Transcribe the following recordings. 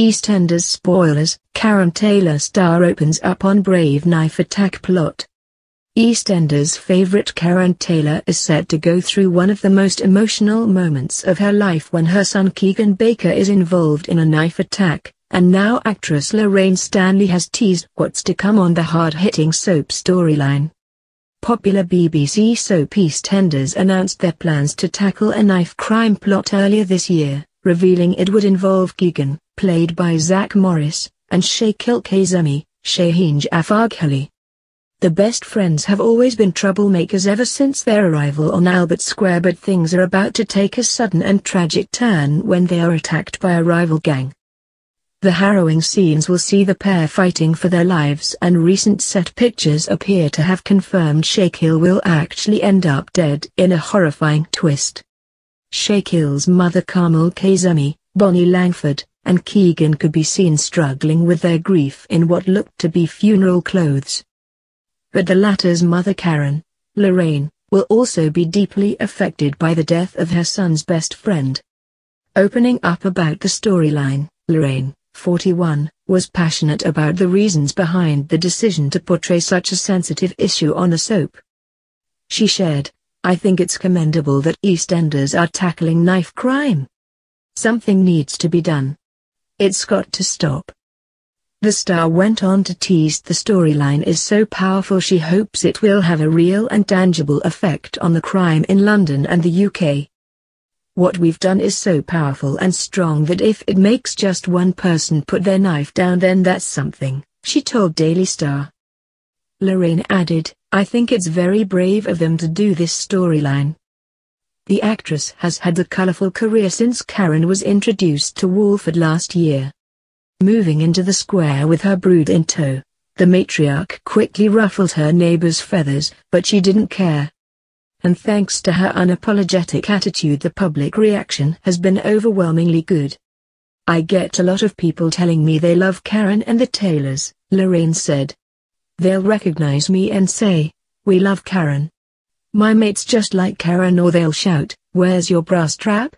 EastEnders spoilers, Karen Taylor star opens up on Brave Knife attack plot. EastEnders favourite Karen Taylor is set to go through one of the most emotional moments of her life when her son Keegan Baker is involved in a knife attack, and now actress Lorraine Stanley has teased what's to come on the hard-hitting soap storyline. Popular BBC soap EastEnders announced their plans to tackle a knife crime plot earlier this year, revealing it would involve Keegan, played by Zack Morris, and Shakil Kazemi, Shaheen Jafargholi. The best friends have always been troublemakers ever since their arrival on Albert Square, but things are about to take a sudden and tragic turn when they are attacked by a rival gang. The harrowing scenes will see the pair fighting for their lives, and recent set pictures appear to have confirmed Shakil will actually end up dead in a horrifying twist. Shakil's mother Carmel Kazemi, Bonnie Langford, and Keegan could be seen struggling with their grief in what looked to be funeral clothes. But the latter's mother Karen, Lorraine, will also be deeply affected by the death of her son's best friend. Opening up about the storyline, Lorraine, 41, was passionate about the reasons behind the decision to portray such a sensitive issue on a soap. She shared, "I think it's commendable that EastEnders are tackling knife crime. Something needs to be done. It's got to stop." The star went on to tease the storyline is so powerful she hopes it will have a real and tangible effect on the crime in London and the UK. "What we've done is so powerful and strong that if it makes just one person put their knife down, then that's something," she told Daily Star. Lorraine added, "I think it's very brave of them to do this storyline." The actress has had a colourful career since Karen was introduced to Walford last year. Moving into the square with her brood in tow, the matriarch quickly ruffled her neighbours' feathers, but she didn't care. And thanks to her unapologetic attitude, the public reaction has been overwhelmingly good. "I get a lot of people telling me they love Karen and the Taylors," Lorraine said. "They'll recognise me and say, 'We love Karen.' My mate's just like Karen," or they'll shout, "Where's your bra strap?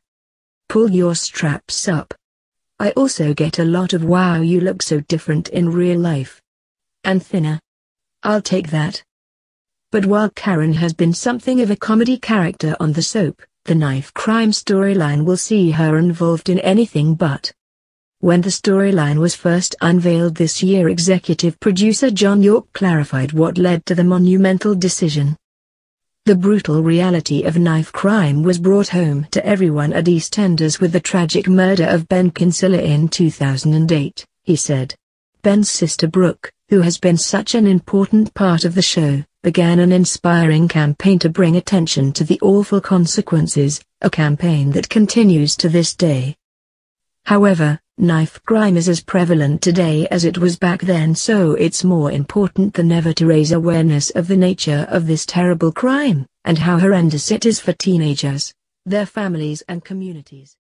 Pull your straps up." I also get a lot of "Wow, you look so different in real life. And thinner. I'll take that." But while Karen has been something of a comedy character on the soap, the knife crime storyline will see her involved in anything but. When the storyline was first unveiled this year, executive producer John York clarified what led to the monumental decision. The brutal reality of knife crime was brought home to everyone at EastEnders with the tragic murder of Ben Kinsella in 2008, he said. Ben's sister Brooke, who has been such an important part of the show, began an inspiring campaign to bring attention to the awful consequences, a campaign that continues to this day. However, knife crime is as prevalent today as it was back then, so it's more important than ever to raise awareness of the nature of this terrible crime, and how horrendous it is for teenagers, their families and communities.